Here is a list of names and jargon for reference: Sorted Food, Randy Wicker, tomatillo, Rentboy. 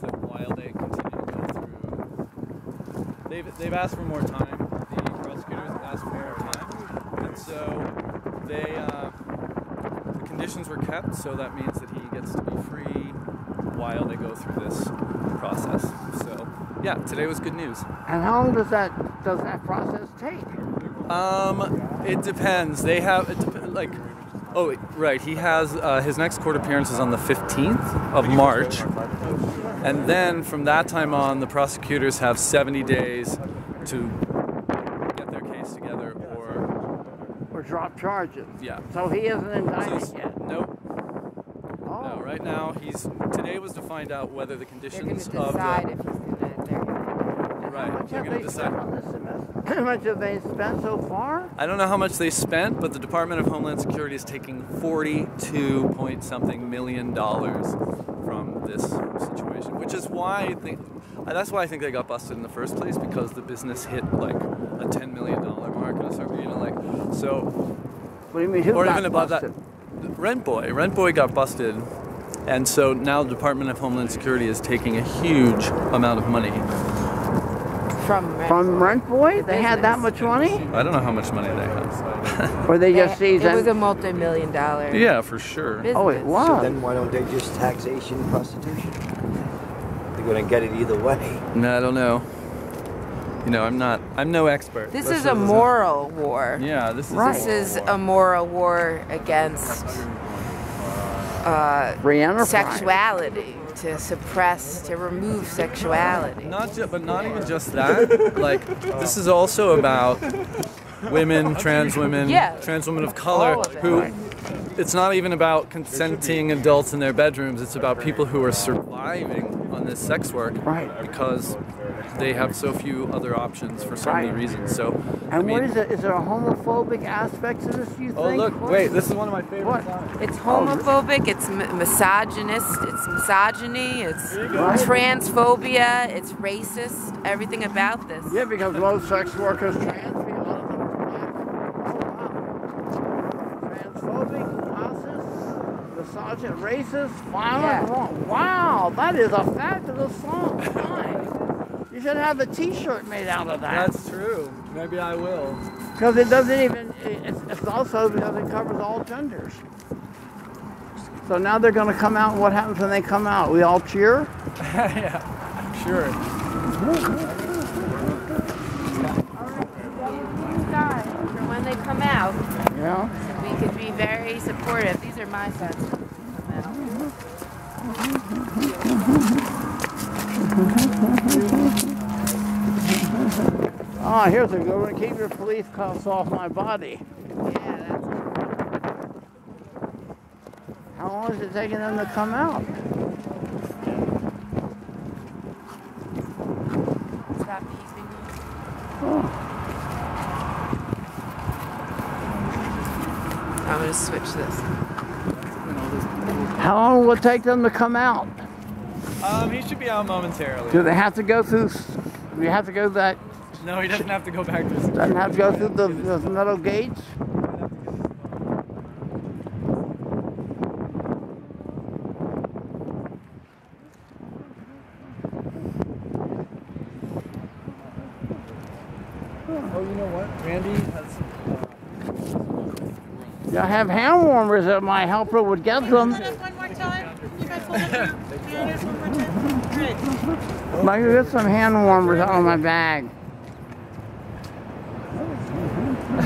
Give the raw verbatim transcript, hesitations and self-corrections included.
problems that while they continue to go through, they've, they've asked for more time. The prosecutors have asked for more time. And so they, uh, the conditions were kept, so that means that he gets to be free while they go through this process. So yeah, today was good news. And how long does that, does that process take? Um, it depends. They have, it dep like, oh, right, he has, uh, his next court appearance is on the fifteenth of March, and then from that time on, the prosecutors have seventy days to get their case together or... Or drop charges. Yeah. So he isn't indicted so yet? Nope. Oh. No, right now, he's, today was to find out whether the conditions of the... Right, they're going to decide. How much have they spent so far? I don't know how much they spent, but the Department of Homeland Security is taking forty-two point something million dollars from this situation, which is why I think that's why I think they got busted in the first place, because the business hit like a ten million dollar mark or something, you know, like so. What do you mean? Who or got even above busted? That, Rentboy. Rentboy got busted. And so now the Department of Homeland Security is taking a huge amount of money. From Rentboy? From Rentboy? They had that much money? I don't know how much money they had. Or they just seized it? It was a multi-million dollar. Yeah, for sure. Business. Oh, it was. So then why don't they just taxation prostitution? They're going to get it either way. No, I don't know. You know, I'm not, I'm no expert. This, this is a moral a, war. Yeah, this is right. This is a moral war against uh, sexuality. To suppress, to remove sexuality. Not just, but not even just that. Like, this is also about women, trans women, yeah, trans women of color, of it. Who, it's not even about consenting adults in their bedrooms, it's about people who are surviving on this sex work, right, because they have so few other options for so right. many reasons. So, and I mean, what is it? Is there a homophobic aspect to this, you think? Oh, look, what? Wait, this is one of my favorite what? songs. It's homophobic, it's misogynist, it's misogyny, it's right. transphobia, it's racist, everything about this. Yeah, because most sex workers trans people are transphobic, classist, misogynist, racist, violent, yeah. wrong. Wow, that is a fabulous song. Nice. You should have a t-shirt made out of that. That's true. Maybe I will. Because it doesn't even, it's, it's also because it covers all genders. So now they're going to come out, and what happens when they come out? We all cheer? Yeah, sure. All right, these guys, for when they come out, yeah. we could be very supportive. These are my sons when they come out. Ah, oh, here's a good one. Keep your police cuffs off my body. Yeah, that's good. How long is it taking them to come out? Stop peeping. Oh. I'm going to switch this. How long will it take them to come out? Um, he should be out momentarily. Do they have to go through... Do we have to go that... No, he doesn't have to go back to his... Doesn't have to go through the, the metal gates? Oh, you know what? Randy has... I have hand warmers that my helper would get them. One more time. You guys hold up your hand one more time. Great. I'm gonna get some hand warmers out of my bag.